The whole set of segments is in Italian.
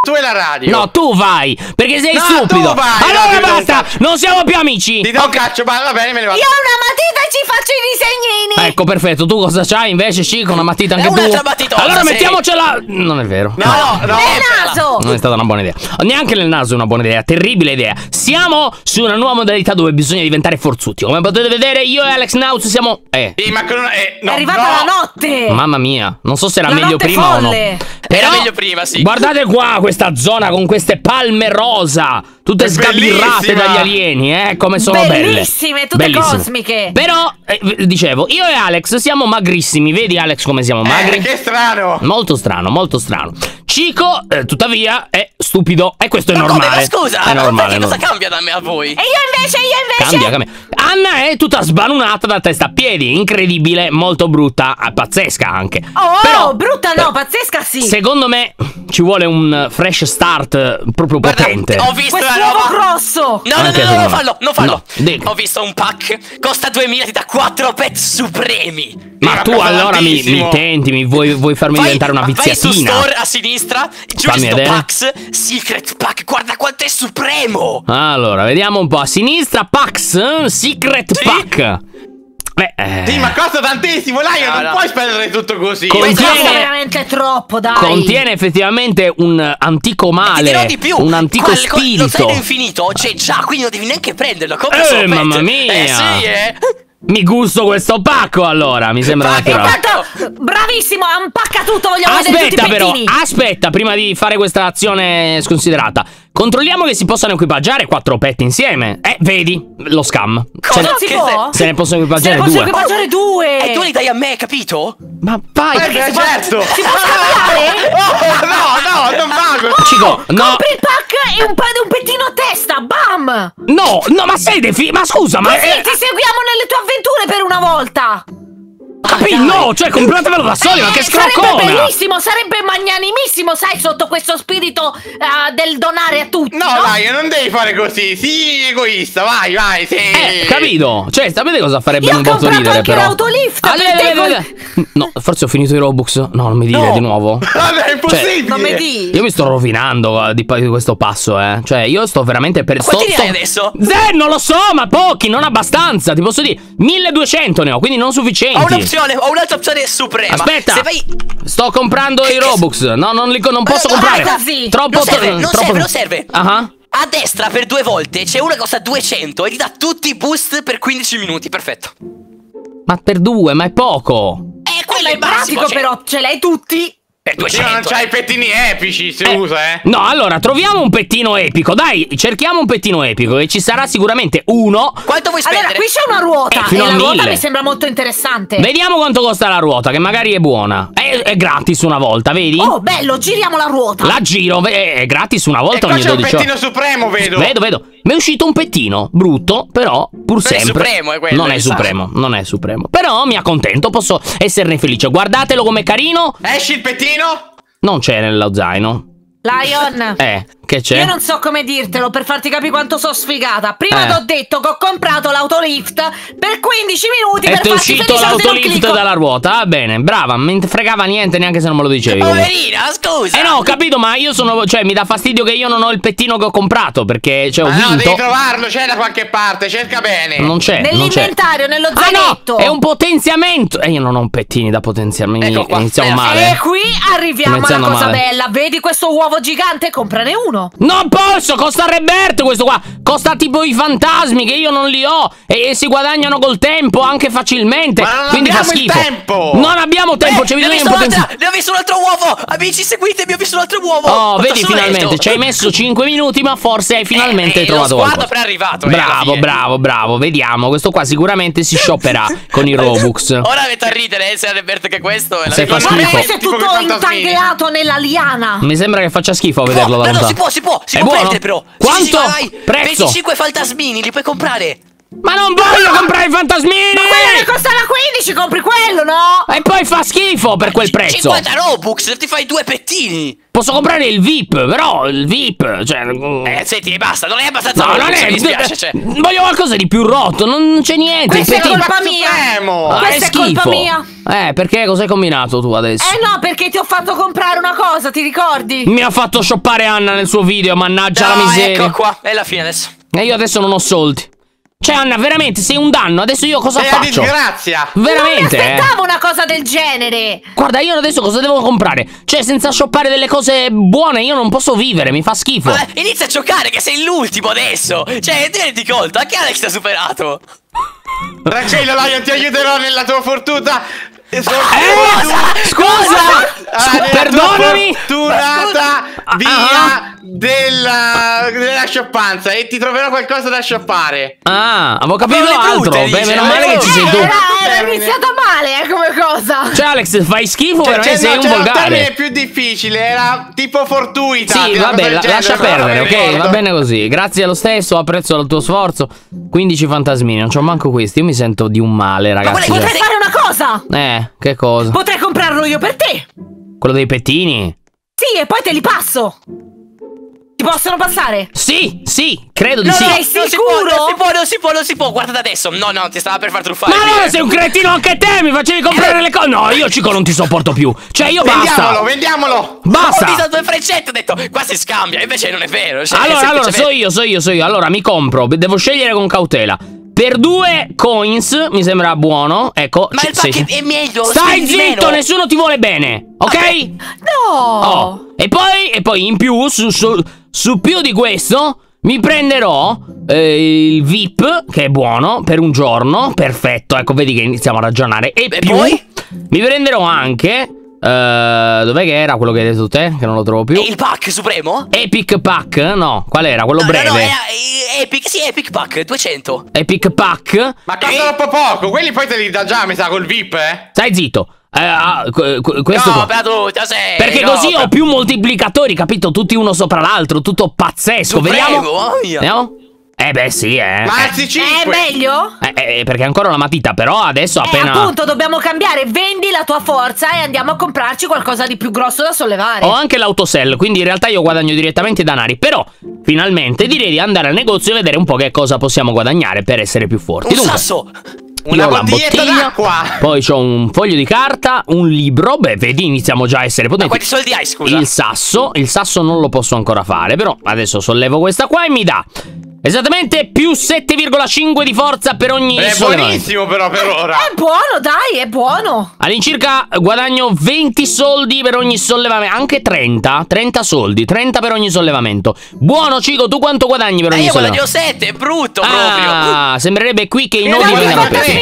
Tu e la radio. No, tu vai, perché sei stupido. Vai, allora basta, non siamo più amici. Ti do un caccio, va bene, me ne vado. Io ho una matita e ci faccio i disegnini. Ecco, perfetto. Tu cosa c'hai invece, Chico? Una matita anche tu? Allora mettiamocela. Non è vero. No, no. Nel naso. Non è stata una buona idea. Neanche nel naso è una buona idea. Terribile idea. Siamo su una nuova modalità dove bisogna diventare forzuti. Come potete vedere, io e Alex Nautz siamo... È arrivata la notte. Mamma mia. Non so se era meglio prima o no. Era meglio prima, sì. Guardate qua questa zona con queste palme rosa, tutte sgabirrate dagli alieni, come sono belle. Bellissime, tutte cosmiche. Però, dicevo, io e Alex siamo magrissimi. Vedi Alex come siamo magri? Che strano. Molto strano, molto strano. Chico, tuttavia, è stupido. E questo è normale. Ma scusa, è normale, cosa cambia da me a voi? E io invece cambia. Anna è tutta sbanunata da testa a piedi. Incredibile, molto brutta, pazzesca anche. Oh, però, brutta no, pazzesca sì. Secondo me ci vuole un fresh start proprio potente. Guarda, ho visto l'uovo grosso. No, non fallo. Ho visto un pack, costa 2000, ti dà 4 pet supremi. Ma tu allora mi tenti, vuoi farmi diventare una viziatina? Vai su store a sinistra, giusto Pax, Secret Pack, guarda quanto è supremo. Allora, vediamo un po', a sinistra Pax, Secret Pack. Sì, ma costa tantissimo, Lion, non puoi spendere tutto così. Costa veramente troppo, dai. Contiene effettivamente un antico male, di più, un antico spirito. Lo sai infinito, c'è già, quindi non devi neanche prenderlo. Mamma mia. Mi gusto questo pacco, allora, mi sembra naturale. Intanto, bravissimo, ha impacca tutto, vogliamo vedere tutti i pettini. Aspetta, prima di fare questa azione sconsiderata, controlliamo che si possano equipaggiare 4 pet insieme. Vedi, lo scam. Cosa si può? Se ne possono equipaggiare 2. E tu li dai a me, capito? Ma vai. Certo. Si può scambiare? No, non vago. Chico, no. Compri il pack e un pettino a testa, bam. No, ma sei ma scusa, ma... Così ti seguiamo nelle tue avventure per una volta. No, cioè compratevelo da soli, ma che scroccone! Sarebbe bellissimo, sarebbe magnanimissimo, sai, sotto questo spirito del donare a tutti. No, dai, non devi fare così, sii egoista, vai, sì. Capito? Cioè, sapete cosa farebbe un botto ridere, però? Io ho comprato anche l'autolift. No, forse ho finito i Robux. No, non mi dire di nuovo. Vabbè, è impossibile. Cioè, non mi dire. Io mi sto rovinando di questo passo, Cioè, io sto veramente per... Quanti ne hai adesso? Non lo so, ma pochi, non abbastanza, ti posso dire. 1200 ne ho, quindi non sufficienti. Ho un'altra opzione suprema. Aspetta, sto comprando i Robux. No, non posso comprare. Troppo non serve. A destra per 2 volte c'è una che costa 200 e ti dà tutti i boost per 15 minuti. Perfetto. Ma per 2, ma è poco. Quello è basico, però ce l'hai tutti. Non c'hai i pettini epici, se usa, No, allora, troviamo un pettino epico. Dai, cerchiamo un pettino epico. E ci sarà sicuramente uno. Quanto vuoi spendere? Allora, qui c'è una ruota. E la ruota mi sembra molto interessante. Vediamo quanto costa la ruota, che magari è buona. È gratis una volta, vedi? Oh, bello, giriamo la ruota. La giro, è gratis una volta ogni 12 ore. C'è un pettino supremo, vedo. Mi è uscito un pettino brutto, però pur sempre. È supremo, è quello. Non è supremo, non è supremo. Però mi accontento, posso esserne felice. Guardatelo com'è carino. Esci il pettino. Non c'è nello zaino. Lion, che c'è? Io non so come dirtelo per farti capire quanto sono sfigata. Prima ti ho detto che ho comprato l'autolift per 15 minuti e per farti felice. E ti è uscito l'autolift dalla ruota. Va bene, brava, non fregava niente neanche se non me lo dicevi. Poverina, scusa. No, ho capito, ma io sono... Cioè, mi dà fastidio che io non ho il pettino che ho comprato, perché, cioè, ho vinto. No, devi trovarlo, c'è da qualche parte, cerca bene. Non c'è. Nell'inventario, nello zainetto. No, è un potenziamento. E io non ho pettini da potenziamento. Iniziamo male. E qui arriviamo alla cosa bella. Vedi questo uovo gigante? Comprane uno. Non posso, costa Roberto questo qua. Costa tipo i fantasmi che io non li ho. E si guadagnano col tempo anche facilmente. Ma non quindi fa schifo. Non abbiamo tempo. C'è bisogno di un ne ho visto un altro uovo. Amici, seguitemi, ho visto un altro uovo. Oh, vedi, finalmente ci hai messo 5 minuti, ma forse hai finalmente trovato qualcosa. È arrivato. Bravo. Vediamo, questo qua sicuramente si shopperà con i Robux. Ora avete a ridere, se Roberto che questo è la fa schifo. Questo è tutto intagliato nella liana. Mi sembra che faccia schifo a vederlo da lontano. Si può prendere, però. Quanto? Prezzo? 25 fantasmini, li puoi comprare. Ma non voglio comprare i fantasmini! Ma quello che costa la 15, compri quello, no? E poi fa schifo per quel prezzo! 50 Robux, ti fai due pettini! Posso comprare il VIP, però il VIP, cioè... senti, basta, non è abbastanza... No, non è... Mi dispiace, cioè... Voglio qualcosa di più rotto, non c'è niente... Questa è colpa mia! Questa è colpa mia! Perché cos'hai combinato tu adesso? No, perché ti ho fatto comprare una cosa, ti ricordi? Mi ha fatto shoppare Anna nel suo video, mannaggia la miseria! Ecco qua, è la fine adesso! E io adesso non ho soldi! Cioè Anna, veramente sei un danno. Adesso io cosa faccio? Disgrazia. Veramente. Non mi aspettavo una cosa del genere. Guarda, io adesso cosa devo comprare? Cioè, senza shoppare delle cose buone io non posso vivere, mi fa schifo. Ma inizia a giocare che sei l'ultimo adesso. Cioè, tieniti conto, anche Alex ti ha superato. Rachel, Lion, ti aiuterò nella tua fortuna. Scusa, perdonami. Fortunata via della scioppanza. E ti troverò qualcosa da scioppare. Ah, avevo capito altro. Beh, meno male che ci sei tu. Era iniziata male, come cosa. Cioè Alex, fai schifo, veramente sei un volgare. Il termine più difficile era tipo fortuita. Sì, vabbè, lascia perdere, ok? Va bene così. Grazie lo stesso, apprezzo il tuo sforzo. 15 fantasmini, non c'ho manco questi. Io mi sento di un male, ragazzi. Ma potrei fare una cosa. Che cosa? Potrei comprarlo io per te. Quello dei pettini? Sì, e poi te li passo. Ti possono passare? Sì, sì, credo di sì. Sei sicuro? Non si può, guarda adesso. No, ti stava per far truffare. Ma allora sei un cretino anche te, mi facevi comprare le cose. No, io Cico non ti sopporto più. Cioè io basta. Vendiamolo. Basta. Ho visto due freccette, ho detto, qua si scambia, invece non è vero. Cioè, allora, so io. Allora mi compro, devo scegliere con cautela. Per 2 coins mi sembra buono. Ecco. Ma il pacchetto è meglio. Stai zitto, nessuno ti vuole bene. Ok? No. E poi in più su più di questo mi prenderò il VIP, che è buono per un giorno. Perfetto. Ecco, vedi che iniziamo a ragionare. E poi mi prenderò anche dov'è che era quello che hai detto te? Che non lo trovo più. E il pack supremo? Epic pack? No, qual era? Quello breve? No, era Epic, sì, Epic pack, 200 Epic pack. Ma costano poco, quelli poi te li dà già, mi sa, col VIP, Stai zitto. Questo no, per tutti, perché così ho più moltiplicatori, capito? Tutti uno sopra l'altro, tutto pazzesco. Vediamo. Beh sì, È meglio? Perché ancora una matita, però adesso appena... appunto, dobbiamo cambiare, vendi la tua forza e andiamo a comprarci qualcosa di più grosso da sollevare. Ho anche l'autosell, quindi in realtà io guadagno direttamente i danari, però finalmente direi di andare al negozio e vedere un po' che cosa possiamo guadagnare per essere più forti. Un sasso! Una bottiglia d'acqua. Poi c'ho un foglio di carta, un libro. Beh, vedi, iniziamo già a essere potenti. Ma quanti soldi hai, scusa? Il sasso non lo posso ancora fare, però adesso sollevo questa qua e mi dà esattamente più 7,5 di forza per ogni sollevamento. È buonissimo però per ora. È buono, dai, è buono. All'incirca guadagno 20 soldi per ogni sollevamento. Anche 30 soldi, 30 per ogni sollevamento. Buono, Cico, tu quanto guadagni per ogni sollevamento? Io guadagno 7, è brutto proprio. Sembrerebbe qui che i nodi vengano aperti.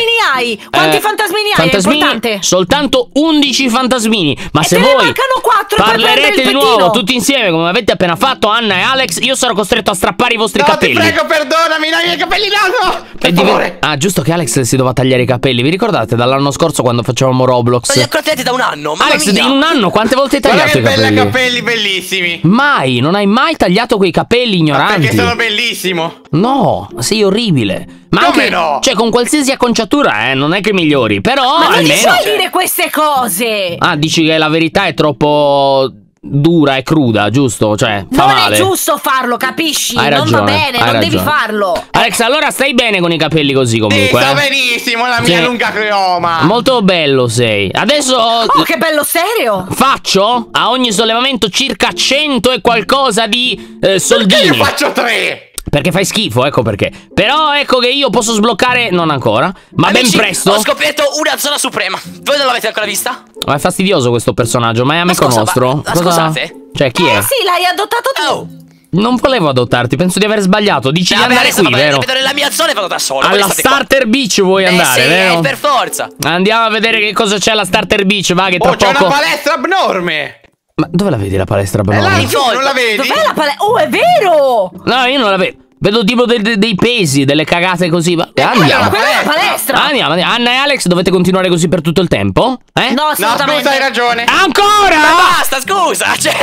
Quanti fantasmini hai? È importante. Soltanto 11 fantasmini. Ma se voi 4 parlerete di nuovo tutti insieme come avete appena fatto Anna e Alex, io sarò costretto a strappare i vostri capelli. Ti prego, perdonami, dai, i miei capelli no! Giusto che Alex si doveva tagliare i capelli. Vi ricordate dall'anno scorso quando facevamo Roblox? Sono accortati da un anno. Alex, in un anno quante volte hai tagliato i capelli? Guarda che capelli bellissimi. Mai, non hai mai tagliato quei capelli ignoranti. Perché sono bellissimo. No, sei orribile. Ma anche, cioè, con qualsiasi acconciatura, non è che migliori, però ma non almeno... ti puoi dire queste cose. Dici che la verità è troppo dura e cruda, giusto? Cioè, fa male. Non è giusto farlo, capisci? Hai ragione, non va bene, non devi farlo. Alex, allora stai bene con i capelli così comunque. Sta benissimo, la mia lunga creoma. Molto bello sei. Adesso... oh, che bello serio. Faccio a ogni sollevamento circa 100 e qualcosa di soldini. Perché io faccio 3? Perché fai schifo, ecco perché. Però ecco che io posso sbloccare, non ancora, ma amici, ben presto ho scoperto una zona suprema. Voi non l'avete ancora vista? Ma è fastidioso questo personaggio, ma è amico nostro. Scusate? Cioè chi è? Sì, l'hai adottato tu. Non volevo adottarti, penso di aver sbagliato. Dici di andare qui, vero? Vedo nella mia zona e vado da solo. Alla Starter Beach vuoi andare, sì, vero? Per forza. Andiamo a vedere che cosa c'è alla Starter Beach, va che tra poco. C'è una palestra abnorme. Ma dove la vedi la palestra abnorme? Non la vedi? Dov'è la palestra? Oh, è vero! No, io non la vedo. Vedo tipo dei pesi, delle cagate così. Andiamo. Quella è la palestra. Andiamo. Anna e Alex, dovete continuare così per tutto il tempo? No, assolutamente. No, scusa, hai ragione. Ancora? Ma basta, scusa. Cioè...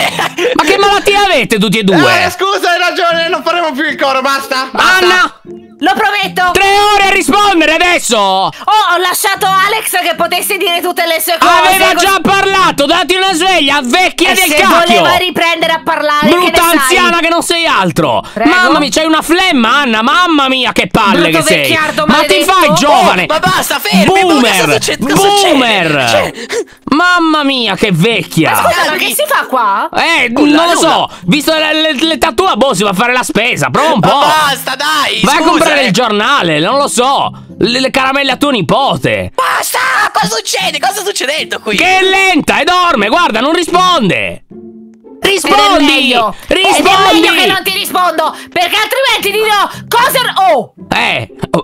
ma che malattia avete tutti e due. Scusa, hai ragione, non faremo più il coro, basta, basta. Anna, lo prometto. 3 ore a rispondere adesso. Oh, ho lasciato Alex che potesse dire tutte le sue cose. Aveva già parlato, dati una sveglia, vecchia del cacchio. Se voleva riprendere a parlare, brutta anziana che non sei altro. Prego? Mamma mia, c'hai una flemma, Anna, mamma mia che palle che sei. Ma ti fai giovane. Ma basta, fermi. Boomer, boomer. Mamma mia che vecchia. Ma scusa, ma che si fa qua? Non lo so, visto l'età tua, boh, si va a fare la spesa, prova un po'. Basta, dai. Vai a comprare il giornale, non lo so, le caramelle a tuo nipote. Basta, cosa succede? Cosa sta succedendo qui? Che è lenta e dorme, guarda, non risponde. Rispondi! Rispondi! Ed è meglio che non ti rispondo, perché altrimenti dirò cosa... Oh!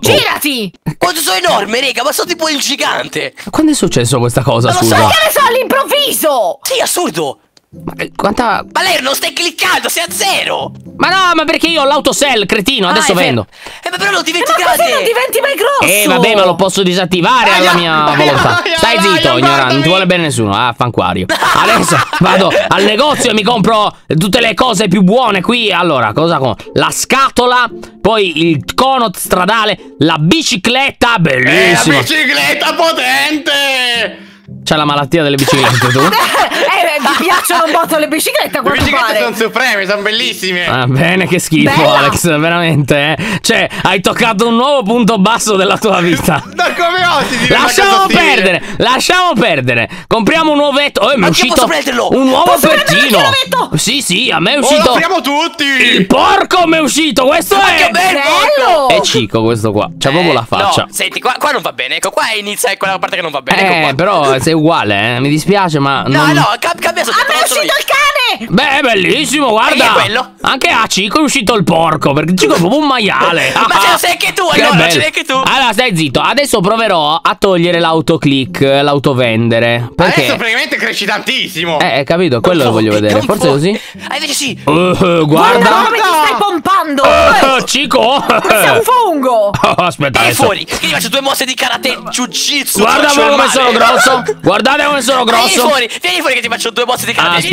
Girati! Quanto sono enorme, raga, ma sono tipo il gigante! Quando è successo questa cosa, scusa? Ma lo so, che ne so, all'improvviso! Sì, assurdo! Ma quanta... Ma lei non stai cliccando, sei a zero! Ma no, ma perché io ho l'autosell, cretino, adesso vendo. Ma però non diventi grande! Ma così non diventi mai grosso! Vabbè, ma lo posso disattivare alla mia volontà. Stai zitto, ignorante, non ti vuole bene nessuno. Ah, fanquario. Adesso vado al negozio e mi compro tutte le cose più buone qui. Allora, cosa compro? La scatola, poi il cono stradale, la bicicletta, bellissima! La bicicletta potente! C'è la malattia delle biciclette, tu? Ti piacciono un botto le biciclette a quanto pare. Le biciclette sono supreme, sono bellissime. Va bene, che schifo. Bella. Alex, veramente, Cioè, hai toccato un nuovo punto basso della tua vita. Da come oggi. Lasciamo perdere, lasciamo perdere. Compriamo un uovetto. Mi è uscito un nuovo fettino. Sì, sì, a me è uscito. Lo apriamo tutti. Il porco mi è uscito, questo è bello. È cico questo qua, c'ha proprio la faccia. No, senti, qua non va bene, ecco, qua inizia quella parte che non va bene. Ecco qua. Però sei uguale, mi dispiace, ma no, cambia sotto. Ma è uscito il cane! Beh, è bellissimo, guarda! Anche a Cico è uscito il porco, perché Cico è proprio un maiale. Ma ce lo sei anche tu, allora ce l'hai anche tu. Allora, stai zitto, adesso proverò a togliere l'autoclick, l'autovendere. Perché adesso praticamente cresci tantissimo. Capito, quello lo voglio vedere. Forse così? Invece sì. Guarda come ti stai pompando! Cico! Sei un fungo! Aspetta, adesso fuori! Io faccio 2 mosse di karate jiu-jitsu. Guarda come sono grosso! Guardate come sono grosso! Vieni fuori che ti faccio 2 mosse di carne.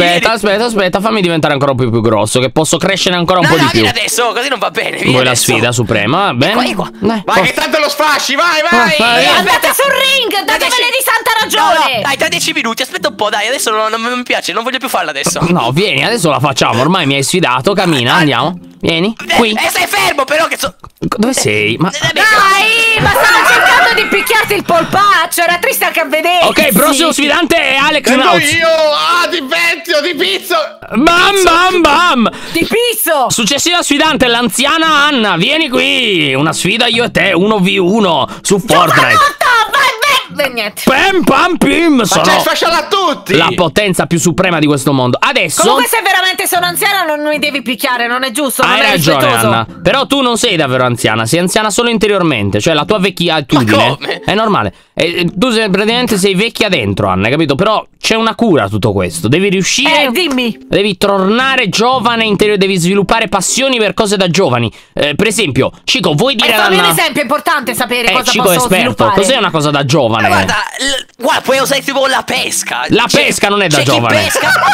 Aspetta, fammi diventare ancora più grosso, che posso crescere ancora un po' di più. No, adesso, così non va bene. Vuoi la sfida suprema? Va bene. Vai che tanto lo sfasci, vai. Andate sul ring, datevele di santa ragione. No, dai, tra 10 minuti, aspetta un po', dai, adesso non mi piace, non voglio più farla adesso. No, vieni, adesso la facciamo, ormai mi hai sfidato, cammina, andiamo. Vieni, qui. Stai fermo però che so... Dove sei? Ma... Dai, ma stavo cercando di picchiarti il polpaccio, era triste anche a vedere. Ok, prossimo sfidante è Alex Nautz. Io, di pezzo, di pizzo. Bam, bam, bam. Di pizzo. Successiva sfidante, l'anziana Anna, vieni qui. Una sfida io e te, 1v1 su Fortnite. Pam pam pim. Facciamo sfasciare a tutti. La potenza più suprema di questo mondo. Adesso comunque se veramente sono anziana non mi devi picchiare, non è giusto. Hai ragione Anna. Però tu non sei davvero anziana, sei anziana solo interiormente. Cioè la tua vecchiaitudine è normale. Tu praticamente sei vecchia dentro, Anna, capito? Però c'è una cura a tutto questo. Devi riuscire. Dimmi. Devi tornare giovane interiore. Devi sviluppare passioni per cose da giovani. Per esempio Cico, vuoi dire ad Anna un esempio? È importante sapere cosa Cico posso sviluppare. Cos'è una cosa da giovane? Guarda, puoi usare tipo la pesca. La pesca non è da giovane.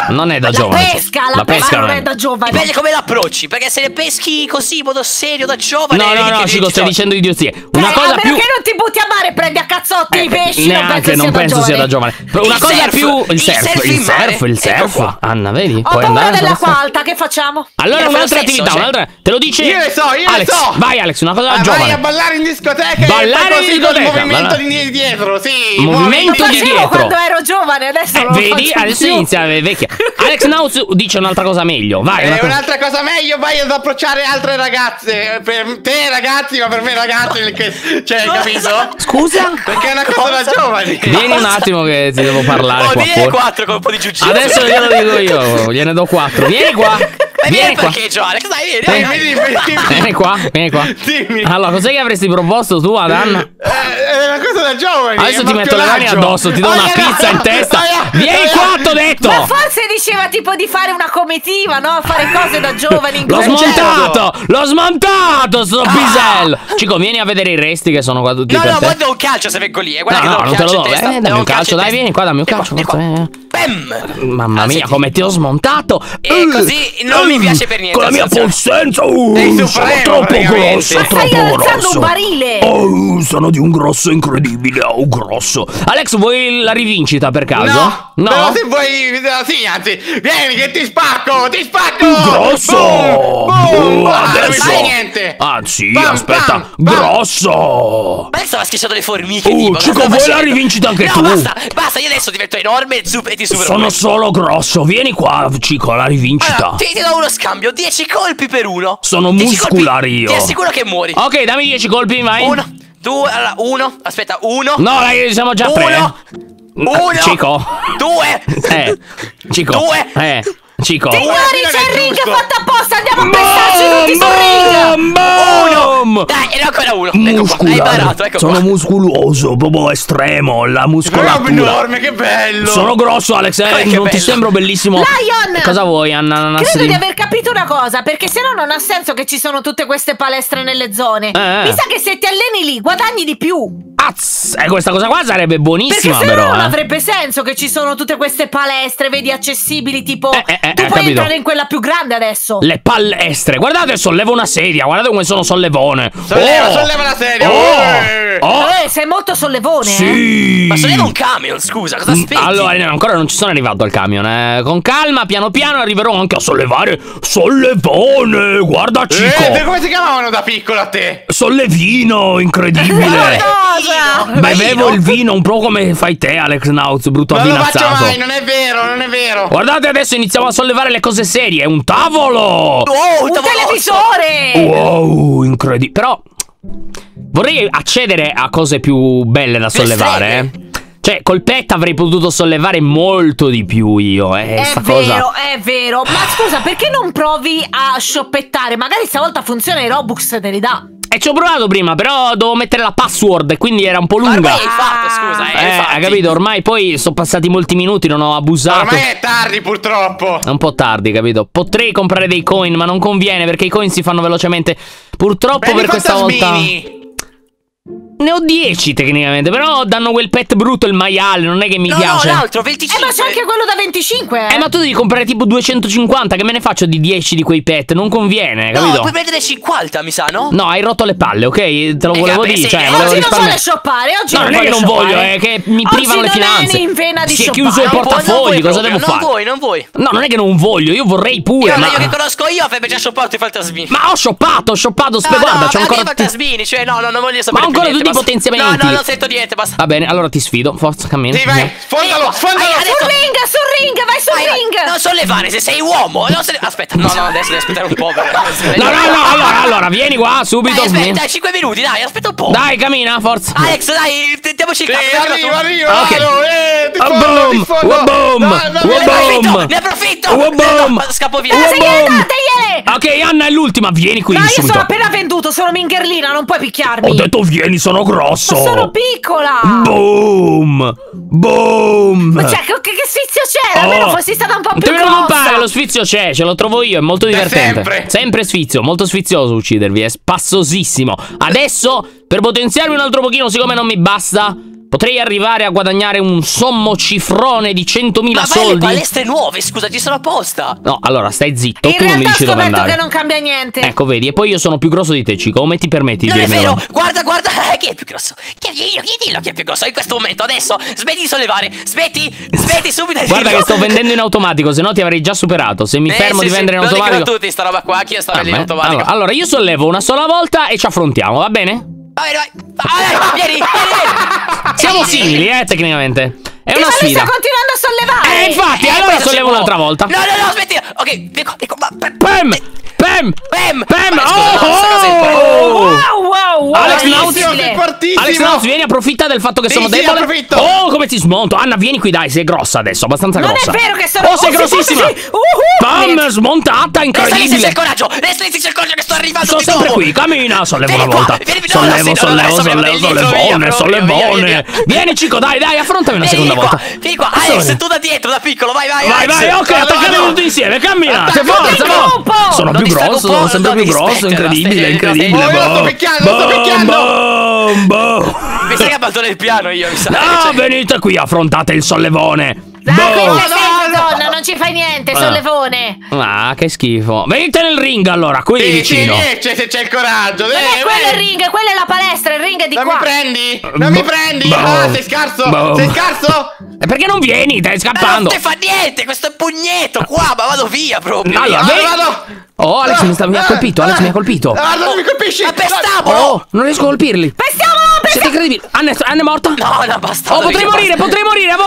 Non è da giovane. La pesca non è da giovane. Dipende come l'approcci, perché se le peschi così in modo serio da giovane. No, Cico, stai dicendo idiozie. Una cosa più. Perché non ti butti a mare e prendi a cazzotti i pesci? Neanche, non penso sia da giovane. Una cosa più. Il surf. Anna, vedi? Ho paura dell'acqua alta, che facciamo? Allora un'altra attività, un'altra. Te lo dice. Io lo so. Vai Alex, una cosa da giovane. Vai a ballare in discoteca. Ballare in discoteca. Movimento di dietro. Sì, movimento di dietro. Quando ero giovane, adesso non lo faccio. Vedi, adesso inizia vecchia. Alex Nautz dice un'altra cosa meglio. Vai, un'altra cosa meglio, vai ad approcciare altre ragazze. Per te ragazzi, ma per me ragazzi, cioè, capito? Scusa? Perché è una cosa da giovani. Vieni un attimo che ti devo parlare qua. Vieni 4 con un po' di giugino. Adesso glielo dico io, gliene do 4. Vieni qua. Vieni qua. Vieni qua. Allora, cos'è che avresti proposto tu ad Anna? È una cosa da giovani. Adesso ti metto le mani addosso, ti do una pizza in testa. Vieni qua, t'ho detto. Ma forse diceva tipo di fare una comitiva, no? Fare cose da giovani in questo. L'ho smontato, l'ho smontato, sto pisello. Cico, vieni a vedere i resti che sono qua tutti. No, no, guarda un calcio se vengo lì. Guarda che non te lo do. Dammi un calcio, dai, vieni qua, dammi un calcio. Mamma mia, come ti ho smontato. E così non mi piace per niente. Con la mia possenza. Sono troppo grosso, troppo grosso. Oh, sono di un grosso incredibile. Oh, grosso. Alex, vuoi la rivincita per caso? No, però se vuoi, sì, anzi, vieni che ti spacco, ti spacco. Grosso. Adesso. Anzi, aspetta, grosso. Ma adesso ha schiacciato le formiche. Cico, vuoi la rivincita anche tu? No, basta, basta, io adesso divento enorme e ti supero. Sono solo grosso. Vieni qua, Cico, la rivincita. Ti do uno scambio, 10 colpi per uno. Sono muscolare io. Ti assicuro che muori. Ok, dammi 10 colpi, vai. Uno, due, allora, uno, aspetta, uno. No, dai, siamo già tre. Uno, Cico. Due. Cico. Due. Cico. Signori, c'è il ring fatto apposta. Andiamo a pestarci tutti sul ring. Uno. Dai, era ancora uno. Ecco qua, hai imparato, ecco. Sono muscoloso, proprio estremo. La muscolatura enorme, che bello. Sono grosso, Alex, non ti sembro bellissimo? Lion, cosa vuoi, Anna? Credo di aver capito una cosa, perché se no non ha senso che ci sono tutte queste palestre nelle zone. Mi sa che se ti alleni lì guadagni di più. Questa cosa qua sarebbe buonissima, perché se no non avrebbe senso che ci sono tutte queste palestre, vedi, accessibili, tipo tu puoi entrare in quella più grande adesso. Le palestre, guardate, sollevo una sedia, guardate come sono sollevone. Solleva la sedia. Sei molto sollevone. Sì. Ma solleva un camion, scusa, cosa aspetti? Allora, ancora non ci sono arrivato al camion, con calma, piano piano arriverò anche a sollevare sollevone. Guarda, Cico, come si chiamavano da piccolo a te? Sollevino, incredibile. Bevevo il vino un po' come fai te, Alex Nautz, brutto avvinazzato. Non lo faccio mai, non è vero, non è vero. Guardate, adesso iniziamo a sollevare le cose serie. Un tavolo, un televisore. Wow, incredibile. Però vorrei accedere a cose più belle da sollevare. Cioè, colpetta avrei potuto sollevare molto di più io. È vero, è vero. Ma scusa, perché non provi a shoppettare? Magari stavolta funziona, i Robux te li dà. Ci ho provato prima, però devo mettere la password e quindi era un po' lunga. Ormai hai fatto, scusa. Hai capito, ormai poi sono passati molti minuti, non ho abusato. Ormai è tardi, purtroppo. È un po' tardi, capito? Potrei comprare dei coin, ma non conviene perché i coin si fanno velocemente. Purtroppo per questa volta ne ho 10 tecnicamente, però danno quel pet brutto, il maiale, non è che mi piace. No, l'altro 25. Ma c'è anche quello da 25. Ma tu devi comprare tipo 250, che me ne faccio di 10 di quei pet, non conviene, capito? No, puoi prendere 50, mi sa, no? No, hai rotto le palle, ok? Te lo volevo dire, cioè, oggi non vuole shoppare, oggi non vuole shoppare. No, non voglio, che mi privano le finanze. Si è chiuso il portafogli, cosa devo fare? Non vuoi, non vuoi. No, non è che non voglio, io vorrei pure. Io che conosco io avrebbe già shoppato i fantasmini. Ma ho shoppato, guarda, c'ho ancora i fantasmini, cioè no, non voglio sapere niente. Di potenziamenti. No, non sento niente, basta. Va bene, allora ti sfido, forza, cammina. Sì, vai, sfondalo, sfondalo. Sul ring, vai sul ring. Non sollevare, se sei uomo. Aspetta, no, adesso devi aspettare un po'. No, allora, vieni qua subito. Dai, aspetta, 5 minuti, dai, aspetta un po'. Dai, cammina, forza. Alex, dai, tentiamoci il cazzo. Arrivo, boom. Ne approfitto. Scappo via. Ok, Anna è l'ultima, vieni qui. Ma io sono appena venduto, sono mingherlina, non puoi picchiarmi. Ho detto vieni, sono grosso. Ma sono piccola. Boom. Ma cioè, che sfizio c'è? Almeno fossi stata un po' più grossa. Non pare, lo sfizio c'è, ce lo trovo io, è molto divertente. Sempre sfizio, molto sfizioso uccidervi, è spassosissimo. Adesso, per potenziarmi un altro pochino, siccome non mi basta, potrei arrivare a guadagnare un sommo cifrone di 100.000 soldi. Ma le palestre nuove, scusa, ci sono apposta. No, allora, stai zitto, tu non mi dici dove andare. Che non cambia niente. Ecco, vedi, e poi io sono più grosso di te, Cico, come ti permetti di dirmelo? Non è vero, guarda, chi è più grosso? Dillo chi è più grosso in questo momento, adesso, smetti di sollevare, smetti subito. Guarda che sto vendendo in automatico, se no ti avrei già superato, se mi fermo di vendere in automatico. Ma tutti sta roba qua, chi sta vendendo in automatico? Allora, io sollevo una sola volta e ci affrontiamo, va bene? Vai, vieni. Siamo simili, tecnicamente. È una sfida. Sta continuando a sollevare. Infatti, allora sollevo un'altra volta. No, smetti. Ok, ecco, Pam. Wow, Alex Nautz, Alex Nautz, vieni, approfitta del fatto che sono debole. Approfitto. Oh, come ti smonto. Anna, vieni qui, dai, sei grossa adesso, abbastanza grossa. Non è vero che sono... Oh, sei grossissima. Bam, smontata, incredibile. Leslie, c'è il coraggio. Leslie, c'è il coraggio che sto arrivando. Sono sempre qui, cammina. Sollevo una volta. Sollevo. Vieni, Cico, dai, affrontami una seconda volta. Vieni qua, Alex, tu da dietro, da piccolo, vai. Ok, attacchiamo tutti insieme, cammina. Sono più grosso, sono sempre più grosso, incredibile. Lo sto picchiando. Mi sa che abbandona il piano io, mi sa. No, venite qui, affrontate il sollevone. No, non ci fai niente, sollevone. Ah, che schifo. Venite nel ring allora, qui vicino. Se c'è il coraggio. Ma quello è il ring, quella è la palestra, il ring è di qua. Non mi prendi. Ah, sei scarso. E perché non vieni? Stai scappando. Non ti fa niente, questo pugnetto qua, ma vado via proprio. Allora, vado. Oh, Alex mi ha colpito. Guarda, non mi colpisci. Ma pestamolo. Oh, non riesco a colpirli. Siete incredibili. Anna è morta? No, basta. Oh, potrei morire, avevo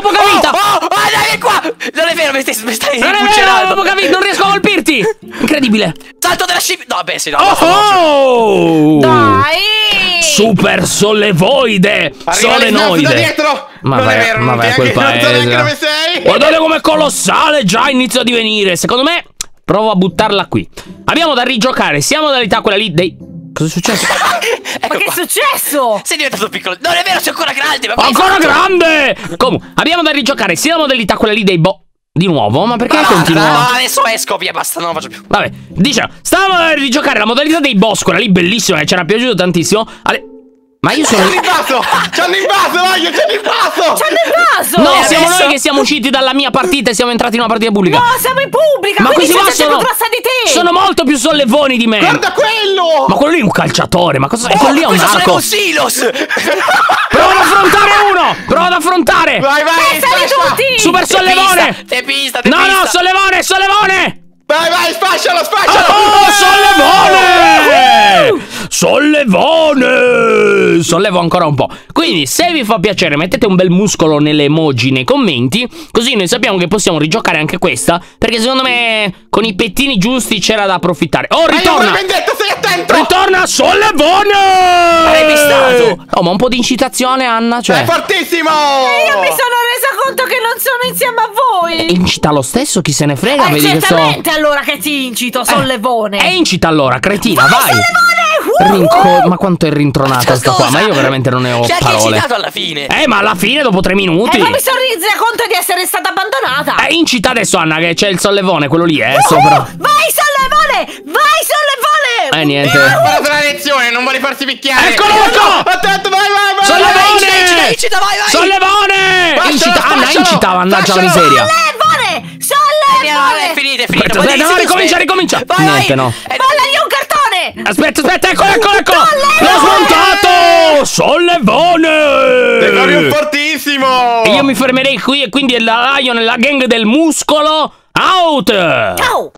poca vita. Oh, dai, qua. Non è vero, mi stai non è vero, avevo poca vita, non riesco a colpirti. Incredibile. Salto della scimmia. No, beh, sì, no. Oh, dai. Super sollevoide. Solenoide. Dietro. Ma vai, quel paese. Guardate com'è colossale, già inizio a divenire. Secondo me, provo a buttarla qui. Abbiamo da rigiocare. Siamo modalità quella lì dei... Cosa è successo? Ecco ma che è successo? Sei diventato piccolo. Non è vero, sei ancora grande. Ancora grande! Comunque, abbiamo da rigiocare sia la modalità quella lì dei Di nuovo? Ma perché continua? No, adesso esco, via, basta, non lo faccio più. Vabbè, diciamo, stavamo a rigiocare la modalità dei boss, quella lì bellissima, che ci era piaciuto tantissimo. Ma io sono... C'hanno invaso! No, siamo noi che siamo usciti dalla mia partita e siamo entrati in una partita pubblica. No, siamo in pubblica. Ma questi qua sono... di te. Sono molto più sollevoni di me. Guarda quello. Ma quello lì è un calciatore. Ma cosa... quello lì è un arco. Prova ad affrontare uno. Vai. Tutti. Super sollevone. No, sollevone. Vai, sfascialo! Oh, sollevone! Sollevone! Sollevo ancora un po'. Quindi, se vi fa piacere, mettete un bel muscolo nelle emoji nei commenti, così noi sappiamo che possiamo rigiocare anche questa, perché secondo me con i pettini giusti c'era da approfittare. Oh, ritorna! Ritorna, sollevone! Hai visto? Oh, ma un po' di incitazione, Anna, cioè... È fortissimo! E io mi sono resa conto che non sono insieme a voi! Incita lo stesso, chi se ne frega, vedi che so... Allora che ti incito, sollevone. Incita allora, cretina, vai. Ma quanto è rintronata sta qua. Ma io veramente non ne ho parole. Ci hai incitato alla fine. Ma alla fine dopo 3 minuti. Ma mi sono resa conto di essere stata abbandonata. Incita adesso, Anna, che c'è il sollevone. Quello lì, sopra. Vai sollevone. Niente. La lezione, non vuole farsi picchiare. Eccolo. Attento, vai. Sollevone. Incita, vai. Sollevone. Incita, mannaggia la miseria. Sollevone. È finita. No, ricomincia. Niente. Ballagli un cartone. Aspetta, eccolo. L'ho smontato. Sollevone. È proprio fortissimo. E io mi fermerei qui e quindi è la LYON e la gang del muscolo out. Ciao.